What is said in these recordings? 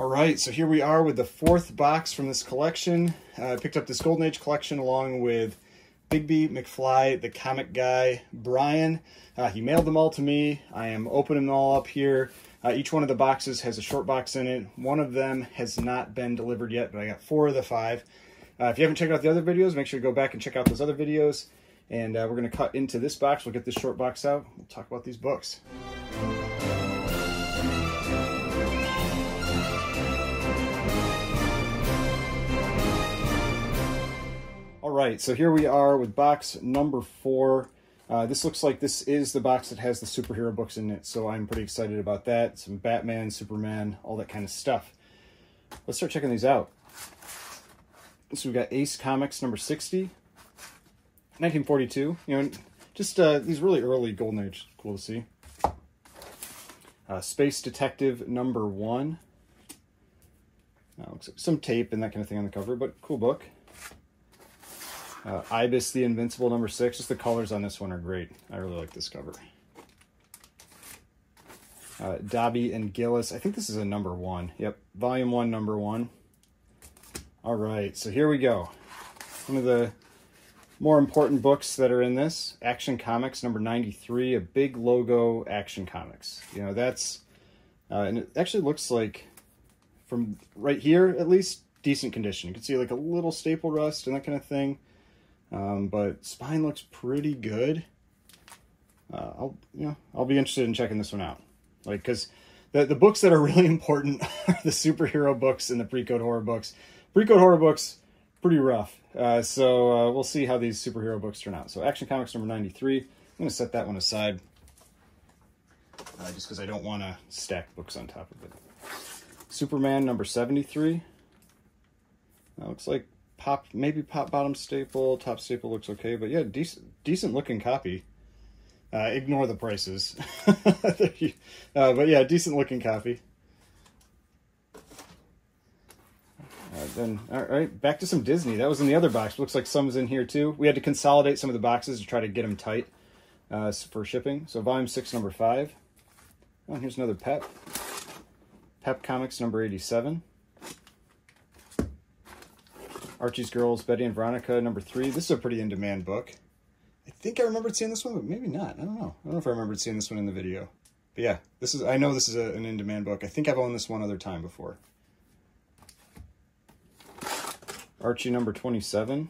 All right, so here we are with the fourth box from this collection. I picked up this Golden Age collection along with Bigby, McFly, the comic guy, Brian. He mailed them all to me. I am opening them all up here. Each one of the boxes has a short box in it. One of them has not been delivered yet, but I got four of the five. If you haven't checked out the other videos, make sure to go back and check out those other videos. And we're going to cut into this box. We'll get this short box out. We'll talk about these books. All right, so here we are with box number four. This looks like this is the box that has the superhero books in it, so I'm pretty excited about that. Some Batman, Superman, all that kind of stuff. Let's start checking these out. So we've got Ace Comics number 60, 1942. You know, just these really early Golden Age, cool to see. Space Detective number 1. Looks like some tape and that kind of thing on the cover, but cool book. Ibis the Invincible number 6. Just the colors on this one are great. I really like this cover. Dobby and Gillis. I think this is a number 1. Yep, volume 1, number 1. All right, so here we go. One of the more important books that are in this. Action Comics number 93. A big logo Action Comics. You know, that's... and it actually looks like, from right here at least, decent condition. You can see like a little staple rust and that kind of thing. But spine looks pretty good. I'll be interested in checking this one out. Like, because the books that are really important are the superhero books and the pre-code horror books. Pre-code horror books, pretty rough. So we'll see how these superhero books turn out. So Action Comics number 93. I'm going to set that one aside. Just because I don't want to stack books on top of it. Superman number 73. That looks like pop, maybe pop bottom staple, top staple looks okay, but yeah, decent looking copy. Ignore the prices. But yeah, decent looking copy. Then, all right, back to some Disney. That was in the other box. Looks like some's in here too. We had to consolidate some of the boxes to try to get them tight for shipping. So volume 6, number 5. Oh, here's another Pep. Pep Comics, number 87. Archie's Girls, Betty and Veronica, number 3. This is a pretty in-demand book. I think I remembered seeing this one, but maybe not. I don't know. I don't know if I remembered seeing this one in the video. But yeah, this is. I know this is an in-demand book. I think I've owned this one other time before. Archie number 27.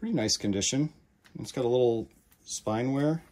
Pretty nice condition. It's got a little spine wear.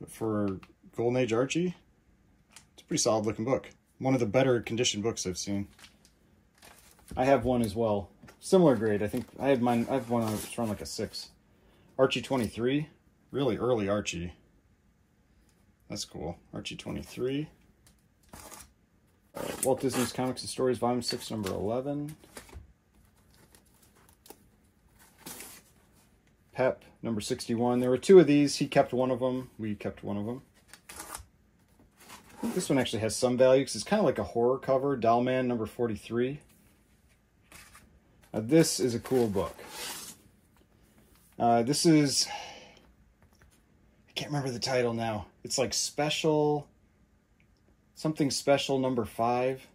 But for Golden Age Archie, it's a pretty solid looking book. One of the better conditioned books I've seen. I have one as well. Similar grade. I think I have mine. I have one that's around like a 6. Archie 23. Really early Archie. That's cool. Archie 23. All right, Walt Disney's Comics and Stories, Volume 6, Number 11. Pep, Number 61. There were two of these. He kept one of them. We kept one of them. I think this one actually has some value because it's kind of like a horror cover. Doll Man, Number 43. This is a cool book. This is... I can't remember the title now. It's like special... something special number 5.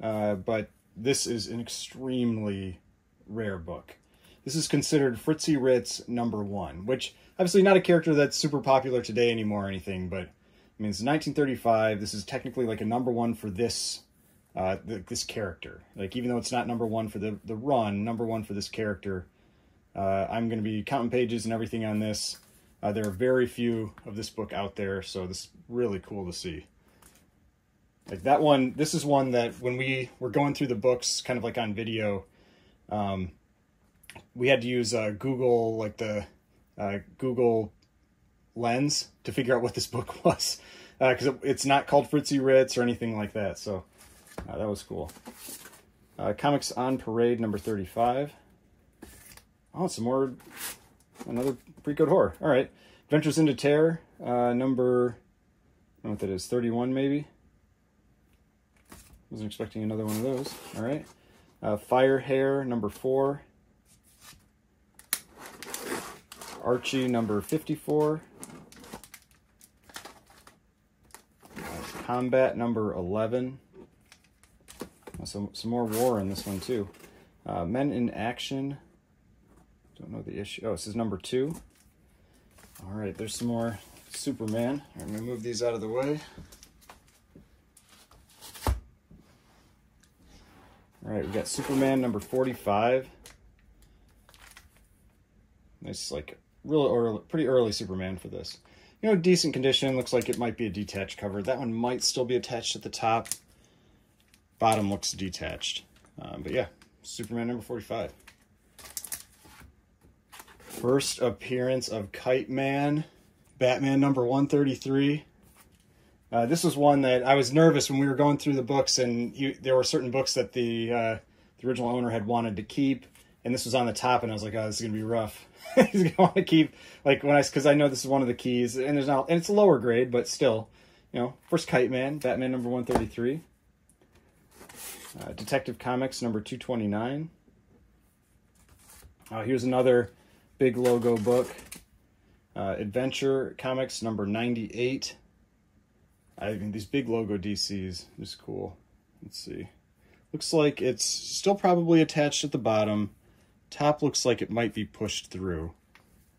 But this is an extremely rare book. This is considered Fritzi Ritz number 1, which obviously not a character that's super popular today anymore or anything, but I mean, it's 1935. This is technically like a number 1 for this this character. Like, even though it's not number 1 for the run, number 1 for this character. I'm going to be counting pages and everything on this. There are very few of this book out there, so this is really cool to see. Like, that one, this is one that when we were going through the books, kind of like on video, we had to use Google, like the Google Lens to figure out what this book was. Because it's not called Fritzi Ritz or anything like that, so... that was cool. Comics on Parade, number 35. Oh, some more... another pre-code horror. All right. Adventures into Terror, number... I don't know what that is, 31 maybe? Wasn't expecting another one of those. All right. Firehair, number 4. Archie, number 54. Combat number 11. Some more war in this one too. Men in Action. Don't know the issue. Oh, this is number 2. All right, there's some more Superman. I'm gonna move these out of the way. All right, we got Superman number 45. Nice, like really early, pretty early Superman for this. You know, decent condition. Looks like it might be a detached cover. That one might still be attached at the top. Bottom looks detached. But yeah, Superman number 45. First appearance of Kite Man, Batman number 133. This was one that I was nervous when we were going through the books, and there were certain books that the original owner had wanted to keep, and this was on the top, and I was like, oh, this is going to be rough. He's going to want to keep, like, because I know this is one of the keys, and there's not, and it's a lower grade, but still, you know, first Kite Man, Batman number 133. Detective Comics number 229. Here's another big logo book. Adventure Comics number 98. I mean, these big logo DCs is cool. Let's see. Looks like it's still probably attached at the bottom. Top looks like it might be pushed through.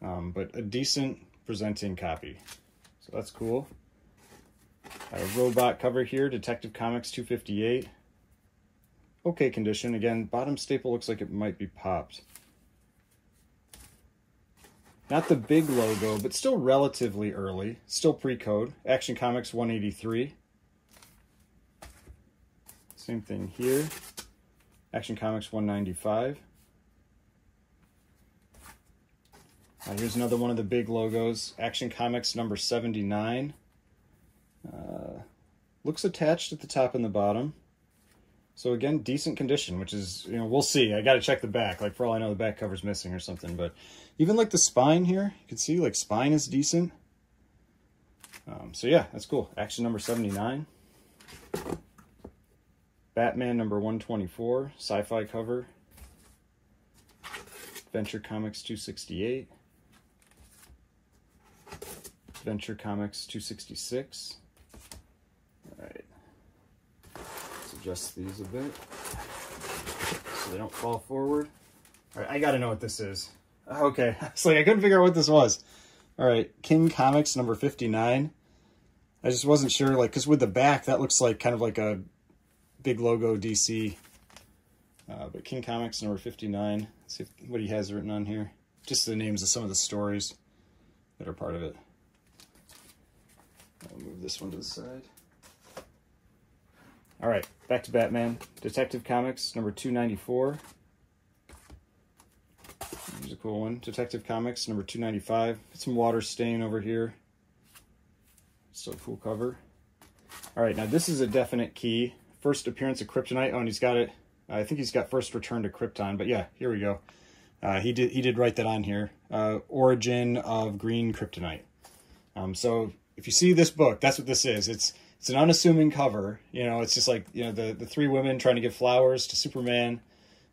But a decent presenting copy. So that's cool. Got a robot cover here. Detective Comics 258. Okay condition. Again, bottom staple looks like it might be popped. Not the big logo, but still relatively early. Still pre-code. Action Comics 183. Same thing here. Action Comics 195. Here's another one of the big logos. Action Comics number 79. Looks attached at the top and the bottom. So again, decent condition, which is, you know, we'll see. I got to check the back. Like, for all I know, the back cover's missing or something. But even, like, the spine here, you can see, like, spine is decent. So, yeah, that's cool. Action number 79. Batman number 124. Sci-fi cover. Adventure Comics 268. Adventure Comics 266. All right. Adjust these a bit so they don't fall forward. All right, I gotta know what this is. Okay, it's like I couldn't figure out what this was. All right, King Comics number 59. I just wasn't sure, like, because with the back, that looks like kind of like a big logo DC. But King Comics number 59. Let's see what he has written on here. Just the names of some of the stories that are part of it. I'll move this one to the side. All right, back to Batman. Detective Comics, number 294. Here's a cool one. Detective Comics, number 295. Got some water stain over here. So cool cover. All right, now this is a definite key. First appearance of Kryptonite. Oh, and he's got it. I think he's got first return to Krypton, but yeah, here we go. He did write that on here. Origin of Green Kryptonite. So if you see this book, that's what this is. It's an unassuming cover, you know, it's just like, you know, the three women trying to give flowers to Superman,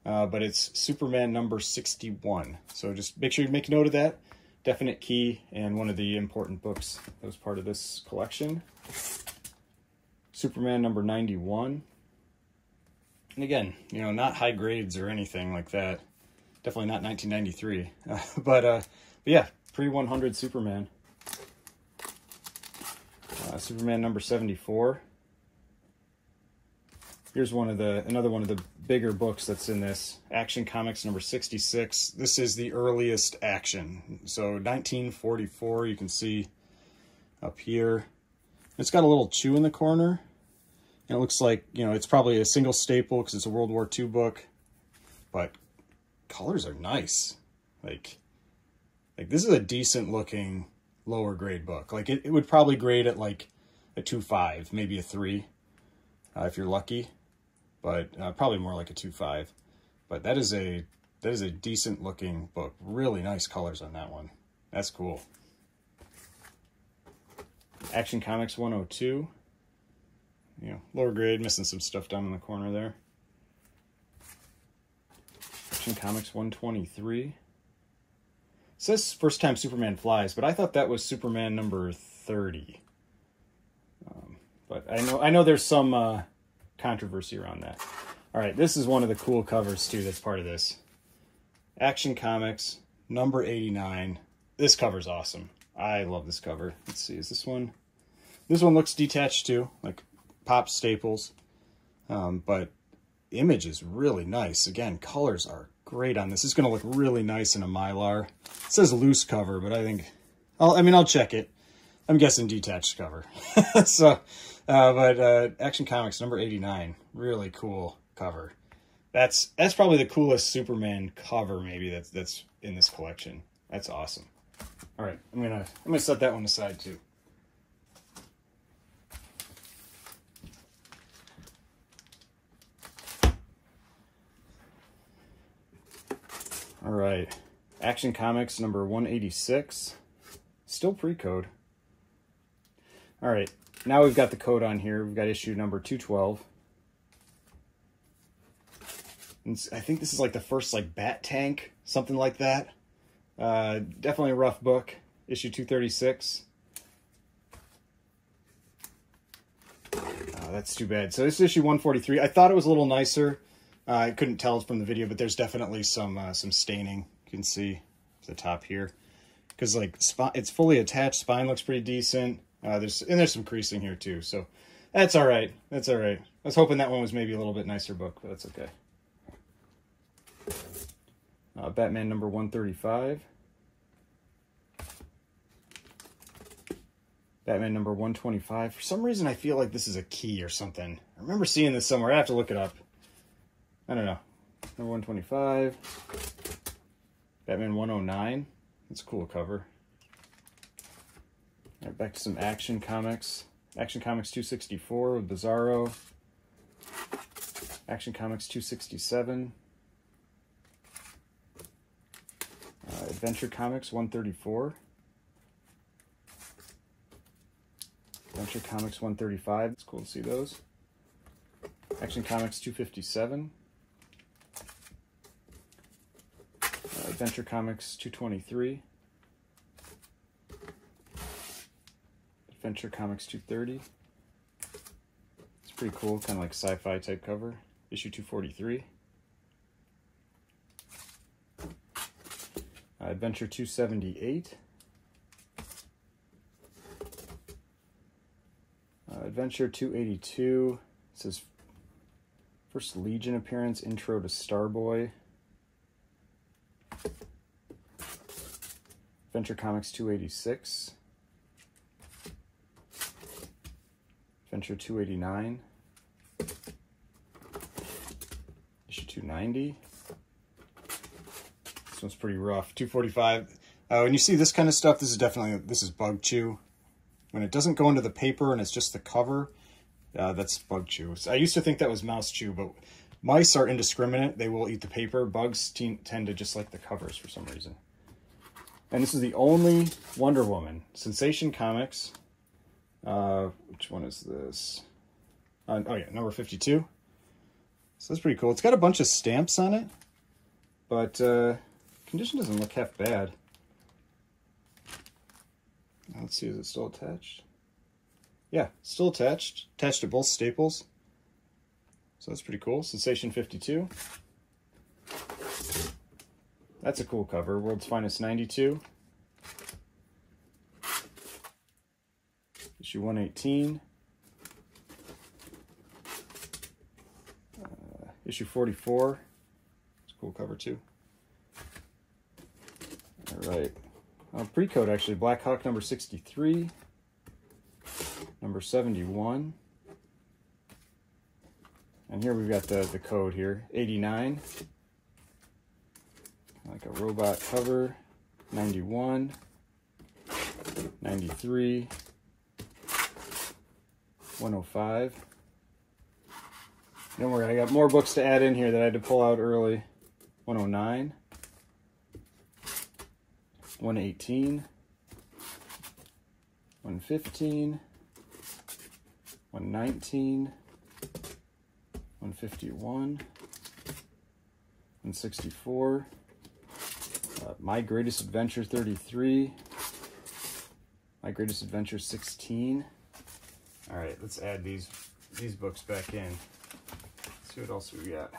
but it's Superman number 61. So just make sure you make note of that. Definite key and one of the important books that was part of this collection. Superman number 91. And again, you know, not high grades or anything like that. Definitely not 1993. But yeah, pre-100 Superman. Superman number 74. Here's another one of the bigger books that's in this. Action Comics number 66. This is the earliest Action. So 1944, you can see up here. It's got a little chew in the corner. And it looks like, you know, it's probably a single staple because it's a World War II book. But colors are nice. Like this is a decent looking lower grade book. Like it would probably grade at like a 2.5, maybe a 3, if you're lucky, but probably more like a 2.5. But that is a decent looking book. Really nice colors on that one. That's cool. Action Comics 102. You know, lower grade, missing some stuff down in the corner there. Action Comics 123. It says first time Superman flies, but I thought that was Superman number 30. But book. I know there's some controversy around that. All right, this is one of the cool covers, too, that's part of this. Action Comics, number 89. This cover's awesome. I love this cover. Let's see, is this one? This one looks detached, too, like pop staples. But the image is really nice. Again, colors are great on this. It's going to look really nice in a Mylar. It says loose cover, but I think... I'll check it. I'm guessing detached cover. But Action Comics, number 89. Really cool cover. That's probably the coolest Superman cover maybe that's in this collection. That's awesome. All right, I'm gonna set that one aside too. All right, Action Comics number 186. Still pre-code. All right, now we've got the code on here. We've got issue number 212. And I think this is like the first like Bat Tank, something like that. Definitely a rough book. Issue 236. That's too bad. So this is issue 143. I thought it was a little nicer. I couldn't tell from the video, but there's definitely some staining. You can see the top here, because like it's fully attached. Spine looks pretty decent. There's some creasing here too. So that's all right. That's all right. I was hoping that one was maybe a little bit nicer book, but that's okay. Batman number 135. Batman number 125. For some reason, I feel like this is a key or something. I remember seeing this somewhere. I have to look it up. I don't know. Number 125. Batman 109. That's a cool cover. All right, back to some Action Comics. Action Comics 264 with Bizarro. Action Comics 267. Adventure Comics 134. Adventure Comics 135. It's cool to see those. Action Comics 257. Adventure Comics 223. Adventure Comics 230. It's pretty cool, kind of like sci-fi type cover. Issue 243. Adventure 278, Adventure 282, it says first Legion appearance, intro to Starboy, Adventure Comics 286, Adventure 289, issue 290. One's pretty rough. 245. When you see this kind of stuff, this is bug chew. When it doesn't go into the paper and it's just the cover, that's bug chew. So I used to think that was mouse chew, but mice are indiscriminate. They will eat the paper. Bugs tend to just like the covers for some reason. And this is the only Wonder Woman. Sensation Comics. Which one is this? Oh yeah, number 52. So that's pretty cool. It's got a bunch of stamps on it, but condition doesn't look half bad. Let's see, is it still attached? Yeah, still attached. Attached to both staples. So that's pretty cool. Sensation 52. That's a cool cover. World's Finest 92. Issue 118. Issue 44. It's a cool cover too. Right, pre-code actually, Black Hawk number 63, number 71, and here we've got the code here, 89, like a robot cover, 91, 93, 105, don't worry, I got more books to add in here that I had to pull out early, 109, 118, 115, 119, 151, 164, My Greatest Adventure 33, My Greatest Adventure 16. All right, let's add these books back in. Let's see what else we got.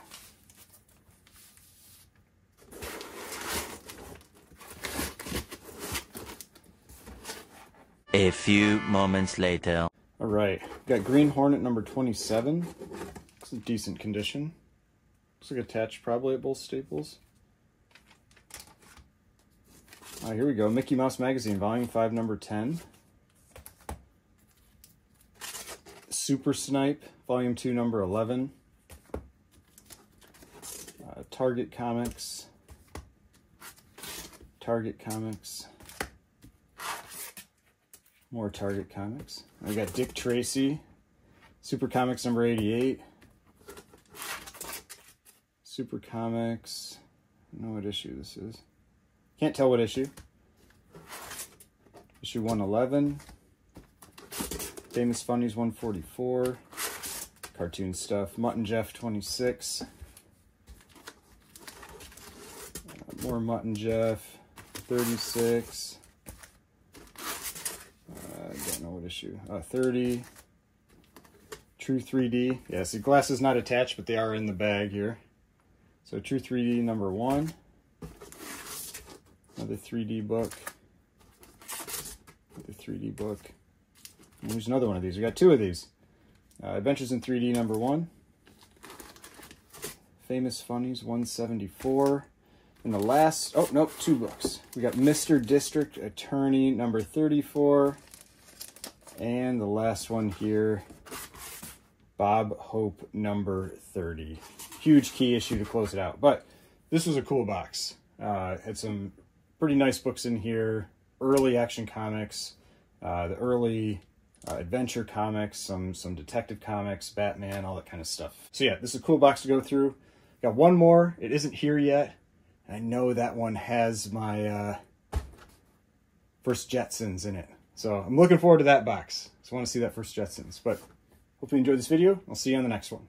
A few moments later. All right, got Green Hornet number 27. It's in decent condition. Looks like attached probably at both Staples. All right, here we go. Mickey Mouse Magazine, Volume 5, Number 10. Super Snipe, Volume 2, Number 11. Target Comics. Target Comics. More Target Comics. We got Dick Tracy, Super Comics number 88. Super Comics, I don't know what issue this is. Can't tell what issue. Issue 111. Famous Funnies 144. Cartoon stuff. Mutt and Jeff 26. More Mutt and Jeff 36. Know what issue 30. True 3D. Yes, the glasses not attached, but they are in the bag here. So True 3D number 1, another 3D book, another 3D book, and here's another one of these. We got two of these. Adventures in 3D number 1, Famous Funnies 174, and the last, oh nope, two books. We got Mr. District Attorney number 34. And the last one here, Bob Hope number 30. Huge key issue to close it out. But this was a cool box. Had some pretty nice books in here. Early Action Comics, the early Adventure Comics, some Detective Comics, Batman, all that kind of stuff. So yeah, this is a cool box to go through. Got one more. It isn't here yet. I know that one has my first Jetsons in it. So I'm looking forward to that box. So I want to see that first Jetsons. But hope you enjoyed this video. I'll see you on the next one.